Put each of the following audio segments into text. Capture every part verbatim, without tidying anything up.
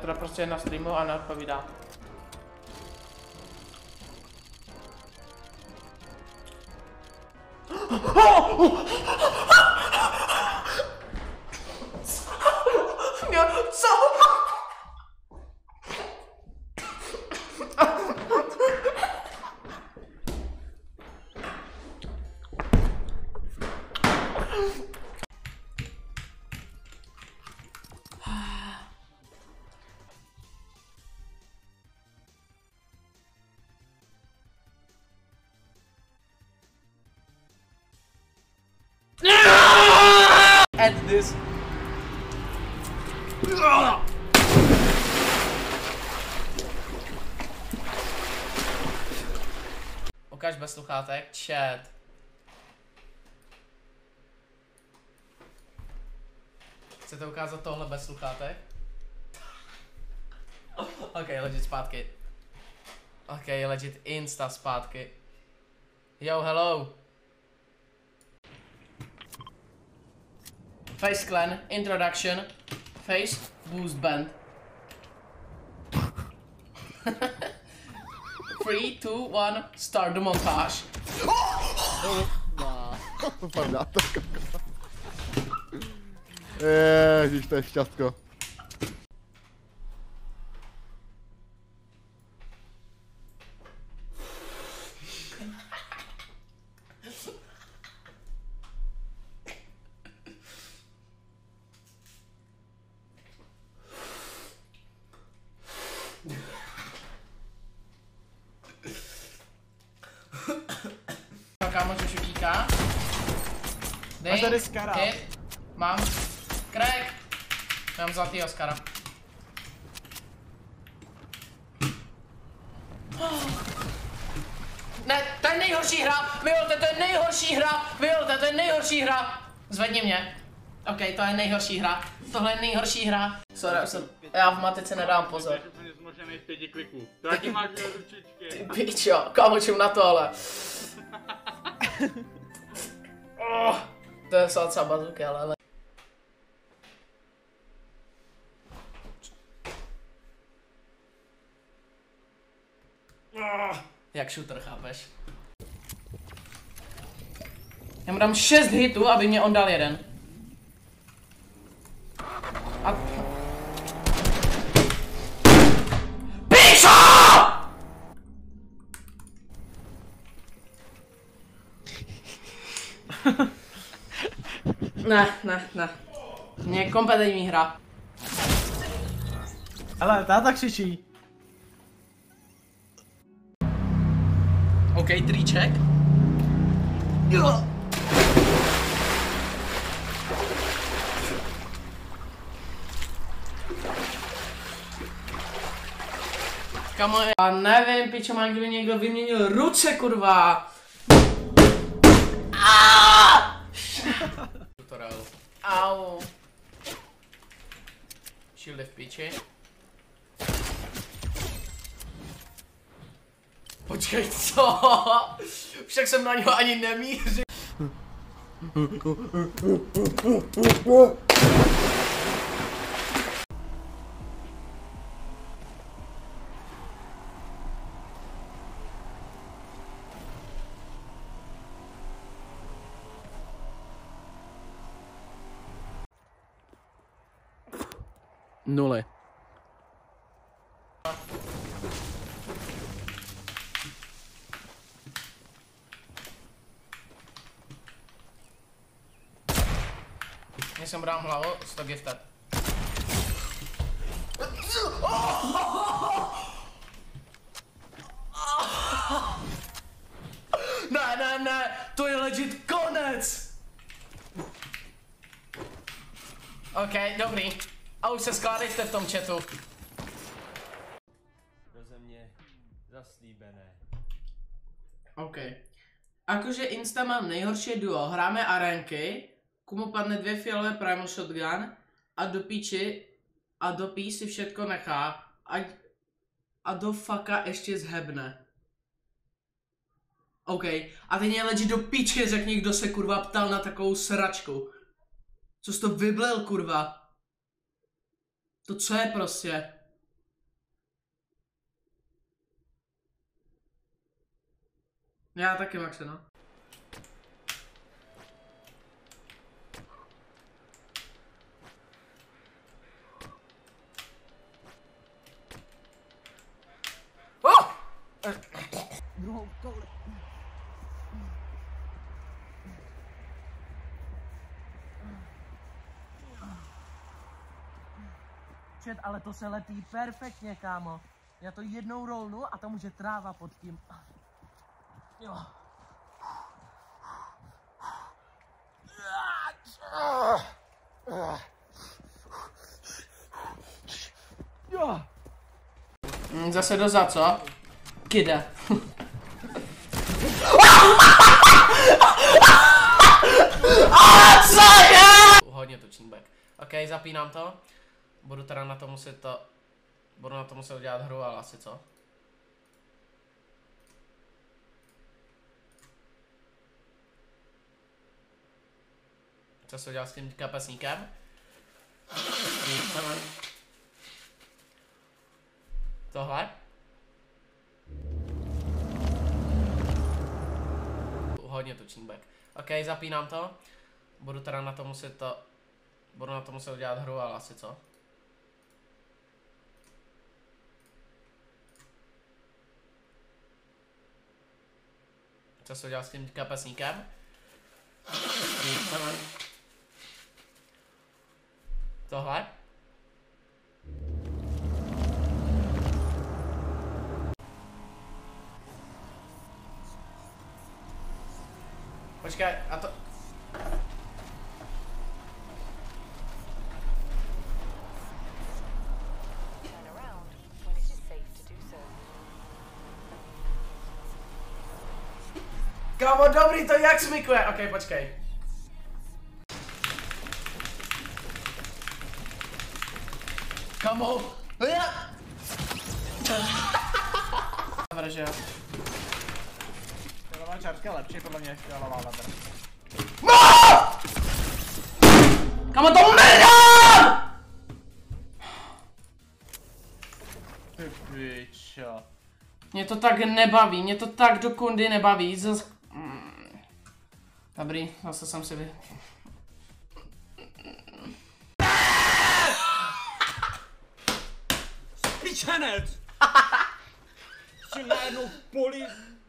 teda prostě na streamu a neodpovídá. At this. Ugh. Ukaž bez sluchátek, chat. Chcete ukázat tohle bez sluchátek? Ok, legit zpátky. Ok, legit insta zpátky. Yo, hello. Face Clan, introduction, face, BOOSTBEND. three, two, one, start the montage. Ježíš, to je šťastko. Kámoš už utíká. Dej, máš tady skara. Mám. Crack. Mám zlatýho skara. Ne, to je nejhorší hra. Vyholte, to je nejhorší hra. Vyholte, to je nejhorší hra. Zvedni mě. Ok, to je nejhorší hra. Tohle je nejhorší hra. Sorry, já v matice nedám pozor. Ty pičo, kámočím na to ale. Oh, to je salsa bazuky, ale... Oh, jak shooter, chápeš? Já mu dám šest hitů, aby mě on dal jeden. A... Ne, ne, ne. Mě je kompetentní hra. Hele, táta křičí. OK, triček. Jo. Kamo, já nevím, pičo, mám, kdyby někdo vyměnil ruce, kurva. Tutorial. Au. Shield v piči. Počkej, co? Však jsem na něho ani nemířil. Nule. Já jsem brám hlavu, sto gifted. Ne, ne, ne, to je legit konec! OK, dobrý. A už se skládejte v tom chatu. Pro země zaslíbené. OK. Akože Insta mám nejhorší duo. Hráme arenky, komu padne dvě fialové primal shotgun a do píči a do pí si všetko nechá a, a do faka ještě zhebne. OK. A teď je legit do píči, řekni, kdo se kurva ptal na takovou sračku. Co jsi to vyblel, kurva? To co je prostě? Já taky, Maxe, no. Oh! No, go. Čet, ale to se letí perfektně, kámo. Já to jednou rollnu a tam už je tráva pod tím. Jo. Jo. Zase doza, co? Kida. A co je? Hodně točný back. OK, zapínám to. Budu teda na to muset to... Budu na to muset udělat hru, ale asi co? Co se udělal s tím kapesníkem? Tohle? Hodně točný back. OK, zapínám to. Budu teda na to muset to... Budu na to muset udělat hru, ale asi co? Co se udělal s tím kapesníkem? Tohle? Počkej, a to... Kámo, dobrý, to jak smykuje? Okej, počkej. Kámo! Dobré, že jo. Telová čárka je lepší, podle mě ještě telová ladr. NOOOO! Kámo, to umírám! Ty pičo. Mě to tak nebaví, mě to tak do kundy nebaví. Zas... Dobrý, zase jsem si vy... Pičenec! Si najednou polí...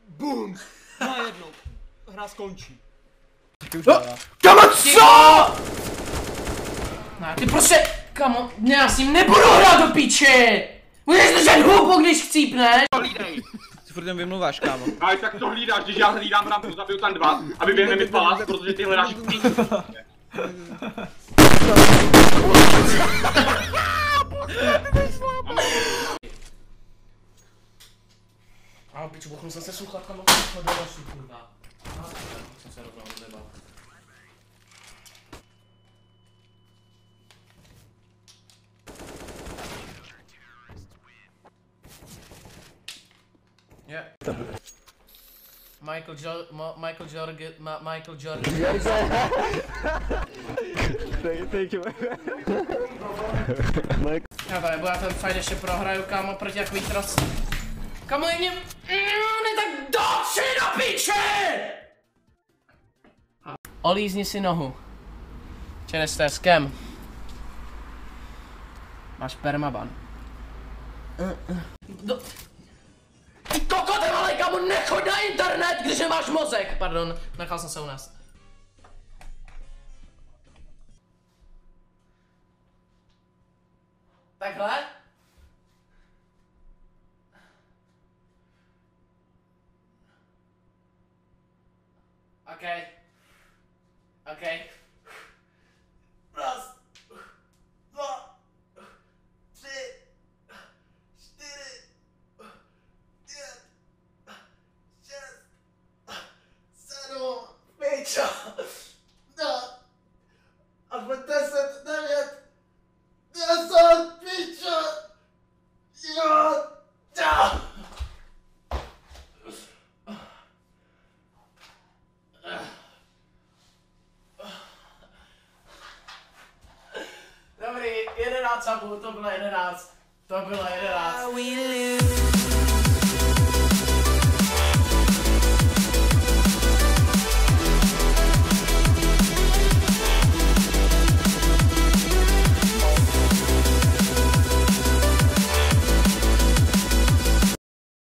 BOOM! Najednou. Hra skončí. Kamo, co?! Ne, ty prostě... Kamo, já s ním nebudu hrát do píči! Můžeš držet hubu, když chcípneš! Hlídej! Ty furt jen vymluváš, kámo. Ale tak to hlídáš, když já hlídám rampu, zabiju tam dva, aby běhne mi palác, protože ty hledáš píč. A piču, buchnul jsem se sluchátka, mám to do vaši, kurva. A jsem se rovnou nebal. Yeah. Michael Jor... Michael Jorge... Michael Jorge... Thank you. Já tady, já ten fight ještě prohraju, kámo, proti jak výtras. Kámo, je mě... Ne tak doči do píče! Olízni si nohu. Čenec, to je scam. Máš permaban. Koko, ty vole, kámo, nechod na internet, když nemáš mozek! Pardon, nechal jsem se u nás. Takhle? OK. OK. Raz. Dva. Tři. Dobrý, jedenáct sabů, to bylo jedenáct. To bylo jedenáct.